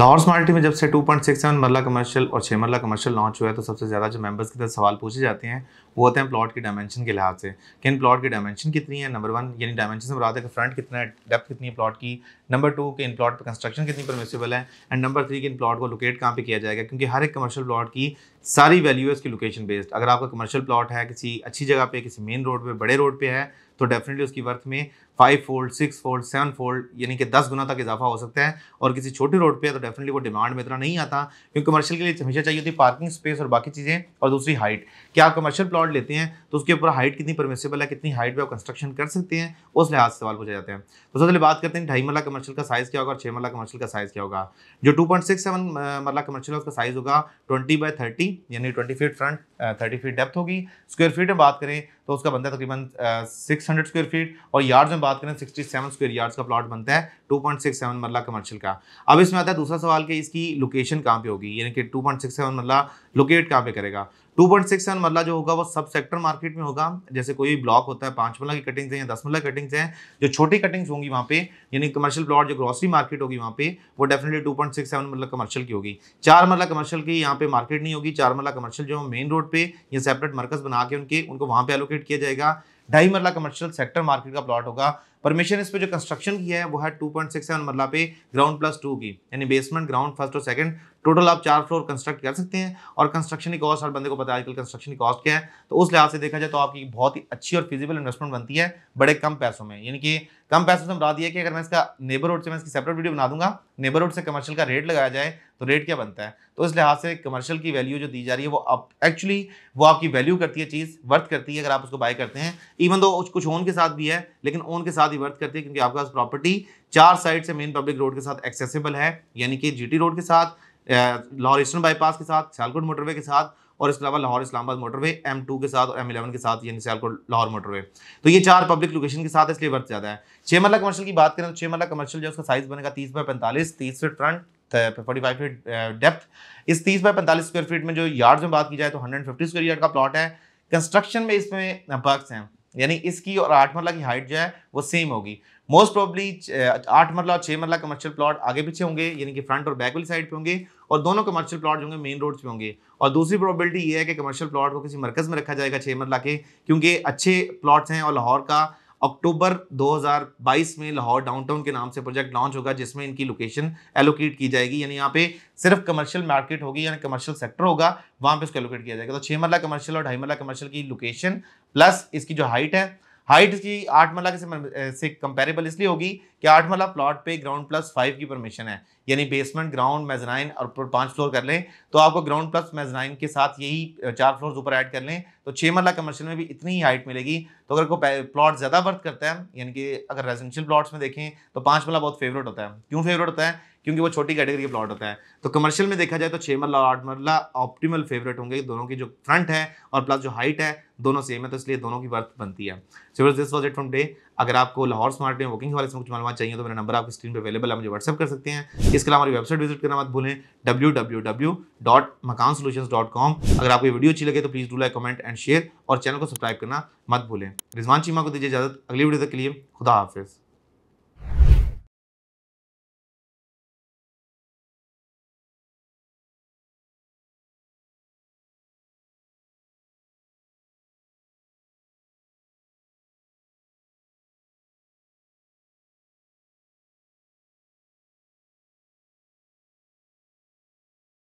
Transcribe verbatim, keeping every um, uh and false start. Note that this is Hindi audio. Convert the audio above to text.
लाहौर स्मार्ट सिटी में जब से two point six seven marla commercial और छः मरला कमर्शियल लॉन्च हुआ है तो सबसे ज़्यादा जो मेंबर्स की तरफ सवाल पूछे जाते हैं वो होते हैं प्लॉट की डायमेंशन के लिहाज से कि इन प्लॉट की डायमेंशन कितनी है। नंबर वन, यानी डायमेंशन से मुराद है कि फ्रंट कितना है, डेप्थ कितनी है प्लॉट की। नंबर टू, कि इन प्लॉट पर कंस्ट्रक्शन कितनी परमिसिबल है। एंड नंबर थ्री, कि इन प्लॉट को लोकेट कहाँ पर किया जाएगा, क्योंकि हर एक कमर्शियल प्लॉट की सारी वैल्यू है उसकी लोकेशन बेस्ड। अगर आपका कमर्शियल प्लॉट है किसी अच्छी जगह पर, किसी मेन रोड पर, बड़े रोड पर है, तो डेफिनेटली उसकी वर्थ में five fold, six fold, seven fold यानी कि दस गुना तक इजाफा हो सकता है। और किसी छोटे रोड पे है तो डेफिनेटली वो डिमांड में इतना नहीं आता, क्योंकि कमर्शियल के लिए हमेशा चाहिए होती है पार्किंग स्पेस और बाकी चीज़ें। और दूसरी हाइट, क्या आप कमर्शियल प्लॉट लेते हैं तो उसके ऊपर हाइट कितनी परमिसिबल है, कितनी हाइट पर आप कंस्ट्रक्शन कर सकते हैं, उस लिहाज से सवाल पूछे जाते हैं। तो सबसे पहले बात करते हैं ढाई मरला कमर्शियल का साइज़ क्या होगा और छः मरला कमर्शियल का साइज़ क्या होगा। जो two point six seven marla commercial उसका साइज़ होगा ट्वेंटी बाई थर्टी यानी twenty feet front, thirty feet depth होगी। स्क्वायर फीट में बात करें तो उसका बनता है तकरीबन सिक्स हंड्रेड स्क्वायर फीट, और यार्ड्स में बात करें सिक्सटी सेवन स्क्वायर यार्ड्स का प्लॉट बनता है two point six seven marla commercial का। अब इसमें आता है दूसरा सवाल कि इसकी लोकेशन कहाँ पे होगी, यानी कि two point six seven marla locate कहाँ पे करेगा। टू पॉइंट सिक्स सेवन मरला जो होगा वो सब सेक्टर मार्केट में होगा। जैसे कोई ब्लॉक होता है, पाँच मरला की कटिंग्स हैं या दस मरला कटिंग्स हैं, जो छोटी कटिंग्स होंगी वहाँ पे यानी कमर्शियल प्लॉट जो ग्रॉसरी मार्केट होगी वहाँ पे वो definitely two point six seven marla commercial की होगी। चार मरला कमर्शियल की यहाँ पे मार्केट नहीं होगी। चार मरला कमर्शियल जो मेन रोड पे या सेपरेट मरकज बना के उनके उनको वहाँ पर एलोकेट किया जाएगा। ढाई मरला कमर्शियल सेक्टर मार्केट का प्लॉट होगा। परमिशन इस पे जो कंस्ट्रक्शन किया है वो है टू पॉइंट सिक्स सेवन मरला पे ग्राउंड प्लस टू की, यानी बेसमेंट, ग्राउंड, फर्स्ट और सेकंड, टोटल आप चार फ्लोर कंस्ट्रक्ट कर सकते हैं। और कंस्ट्रक्शन की कॉस्ट हर बंदे को पता है आजकल कंस्ट्रक्शन की कॉस्ट क्या है, तो उस लिहाज से देखा जाए तो आपकी बहुत ही अच्छी और फिजिबल इन्वेस्टमेंट बनती है बड़े कम पैसों में। यानी कि कम पैसों से मुराद ये है कि अगर मैं इसका नेबरहुड से मैं इसकी सेपरेट वीडियो बना दूंगा, नेबरहुड से कमर्शियल का रेट लगाया जाए तो रेट क्या बनता है, तो इस लिहाज से कमर्शियल की वैल्यू जो दी जा रही है वो आप एक्चुअली वो आपकी वैल्यू करती है, चीज़ वर्थ करती है अगर आप उसको बाय करते हैं। इवन तो कुछ ओन के साथ भी है, लेकिन ओन के साथ ही वर्थ करती है क्योंकि आपके पास प्रॉपर्टी चार साइड से मेन पब्लिक रोड के साथ एक्सेसिबल है, यानी कि जीटी रोड के साथ, लाहौर ईस्टर्न बाईपास के साथ, सियालकोट मोटरवे के साथ, और इसके अलावा Lahore Islamabad motorway, M two के साथ और एम इलेवन के साथ यानी सियालकोट लाहौर मोटरवे। तो ये चार पब्लिक लोकेशन के साथ, इसलिए वर्थ ज़्यादा है। छः मरला कमर्शियल की बात करें तो छः मरला कमर्शियल जो उसका साइज़ बनेगा तीस बाई पैंतालीस, तीस फीट फ्रंट, पैंतालीस फीट डेप्थ। इस तीस बाई पैंतालीस स्क्वायर फीट में जो यार्ड्स में बात की जाए तो एक सौ पचास स्क्वायर यार्ड का प्लॉट है। कंस्ट्रक्शन में इसमें बग्स हैं, यानी इसकी और आठ मरला की हाइट जो है वो सेम होगी। मोस्ट प्रॉब्ली आठ मरला और छः मरला कमर्शियल प्लॉट आगे पीछे होंगे, यानी कि फ्रंट और बैक वाली साइड पे होंगे, और दोनों कमर्शियल प्लॉट होंगे मेन रोड्स पे होंगे। और दूसरी प्रॉबिलिटी ये है कि कमर्शियल प्लॉट को किसी मरकज़ में रखा जाएगा छः मरला के, क्योंकि अच्छे प्लॉट्स हैं। और लाहौर का अक्टूबर दो हज़ार बाईस में लाहौर डाउनटाउन के नाम से प्रोजेक्ट लॉन्च होगा जिसमें इनकी लोकेशन एलोकेट की जाएगी, यानी यहाँ पे सिर्फ कमर्शियल मार्केट होगी यानी कमर्शियल सेक्टर होगा, वहाँ पे उसको एलोकेट किया जाएगा। तो छः मरला कमर्शियल और ढाई मरला कमर्शियल की लोकेशन प्लस इसकी जो हाइट है, हाइट इसकी आठ मरला के से कंपेरेबल इसलिए होगी कि आठ मरला प्लॉट पे ग्राउंड प्लस फाइव की परमिशन है, यानी बेसमेंट, ग्राउंड, मेजनाइन और पांच फ्लोर कर लें तो आपको ग्राउंड प्लस मेजनाइन के साथ यही चार फ्लोर ऊपर ऐड कर लें तो छः मरला कमर्शियल में भी इतनी ही हाइट मिलेगी। तो अगर कोई प्लॉट ज़्यादा वर्थ करता है, यानी कि अगर रेजिडेंशियल प्लॉट्स में देखें तो पाँच मरला बहुत फेवरेट होता है। क्यों फेवरेट होता है? क्योंकि वो छोटी कैटेगरी के प्लॉट होता है। तो कमर्शियल में देखा जाए तो छः मरला और आठ मरला ऑप्टिमल फेवरेट होंगे, दोनों की जो फ्रंट है और प्लस जो हाइट है दोनों सेम है, तो इसलिए दोनों की वर्थ बनती है। So this was it from day. अगर आपको लाहौर स्मार्ट में वॉकिंग हवाले से कुछ मालूम चाहिए तो मेरा नंबर आपकी स्क्रीन पर अवेलेबल है, मुझे व्हाट्सअप कर सकते हैं। इसके अलावा हमारी वेबसाइट विजिट करना मत भूलें W W W dot Makan solutions dot com. अगर आपको वीडियो अच्छी लगे तो please do like, comment and share और चैनल को सब्सक्राइब करना मत भूलें। रिजवान चीमा को दीजिए इजाजत, अगली वीडियो तक के लिए खुदा हाफिज़।